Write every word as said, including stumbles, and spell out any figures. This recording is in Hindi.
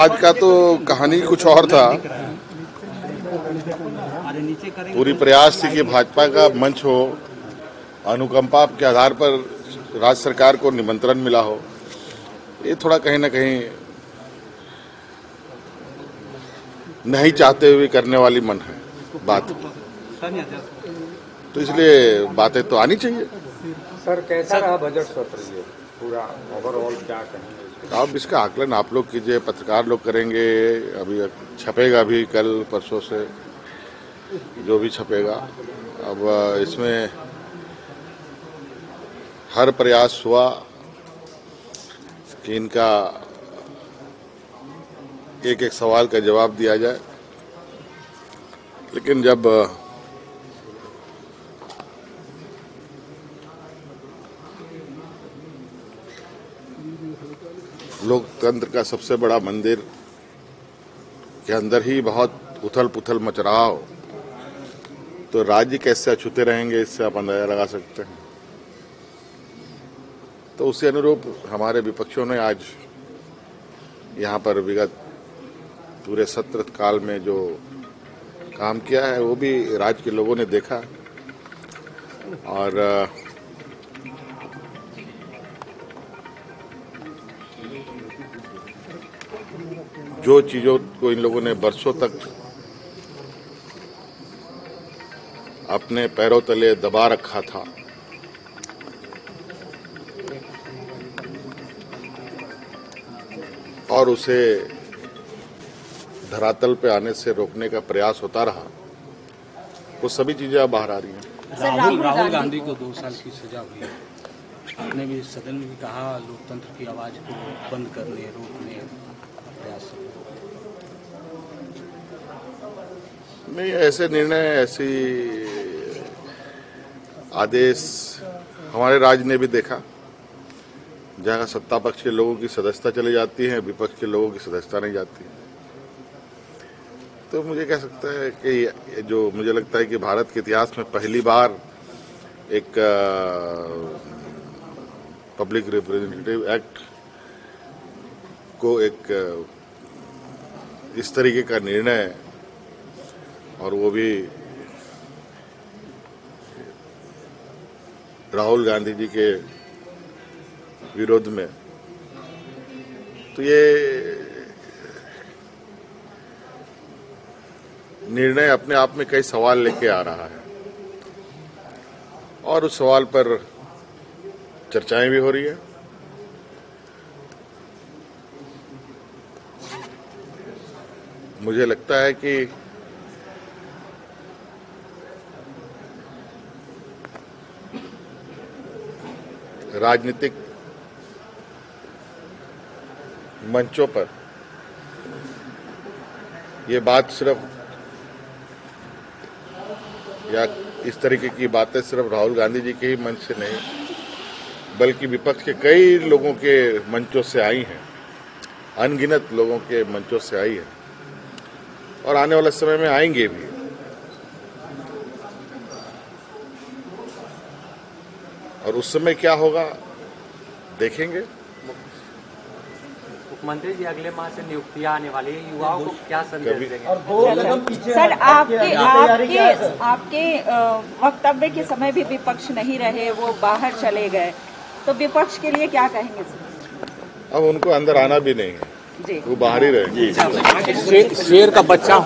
आज का तो कहानी कुछ और था। पूरी प्रयास थी कि भाजपा का मंच हो, अनुकंपा के आधार पर राज्य सरकार को निमंत्रण मिला हो। ये थोड़ा कहीं ना कहीं नहीं चाहते हुए करने वाली मन है बात, तो इसलिए बातें तो आनी चाहिए। सर, कैसा रहा बजट सत्र ये पूरा ओवरऑल, क्या कहेंगे आप? इसका आकलन आप लोग कीजिए, पत्रकार लोग करेंगे। अभी छपेगा भी, कल परसों से जो भी छपेगा। अब इसमें हर प्रयास हुआ कि इनका एक एक सवाल का जवाब दिया जाए, लेकिन जब लोकतंत्र का सबसे बड़ा मंदिर के अंदर ही बहुत उथल पुथल मच रहा हो तो राज्य कैसे अछूते रहेंगे, इससे आप अंदाजा लगा सकते हैं। तो उसी अनुरूप हमारे विपक्षों ने आज यहाँ पर विगत पूरे सत्र काल में जो काम किया है वो भी राज्य के लोगों ने देखा, और जो चीज़ों को इन लोगों ने बरसों तक अपने पैरों तले दबा रखा था, और उसे धरातल पे आने से रोकने का प्रयास होता रहा, वो सभी चीजें अब बाहर आ रही हैं। राहुल राहुल गांधी को दो साल की सजा हुई है। आपने भी सदन में भी कहा लोकतंत्र की आवाज को बंद करने, रोकने का प्रयास। नहीं, ऐसे निर्णय, ऐसी आदेश हमारे राज्य ने भी देखा, जहाँ सत्ता पक्ष के लोगों की सदस्यता चली जाती है, विपक्ष के लोगों की सदस्यता नहीं जाती। तो मुझे कह सकता है कि जो मुझे लगता है कि भारत के इतिहास में पहली बार एक पब्लिक रिप्रेजेंटेटिव एक्ट को एक इस तरीके का निर्णय, और वो भी राहुल गांधी जी के विरोध में, तो ये निर्णय अपने आप में कई सवाल लेके आ रहा है, और उस सवाल पर चर्चाएं भी हो रही है। मुझे लगता है कि राजनीतिक मंचों पर ये बात सिर्फ, या इस तरीके की बातें सिर्फ राहुल गांधी जी के ही मंच से नहीं, बल्कि विपक्ष के कई लोगों के मंचों से आई हैं, अनगिनत लोगों के मंचों से आई है, और आने वाले समय में आएंगे भी। और उस समय क्या होगा देखेंगे। मुख्यमंत्री जी, अगले माह से नियुक्तियां आने वाली है, युवाओं को क्या संदेश देंगे? सर, आपके आपके आपके वक्तव्य के समय भी विपक्ष नहीं रहे, वो बाहर चले गए, तो विपक्ष के लिए क्या कहेंगे सर? अब उनको अंदर आना भी नहीं है, वो बाहर ही रहे। शेर का बच्चा।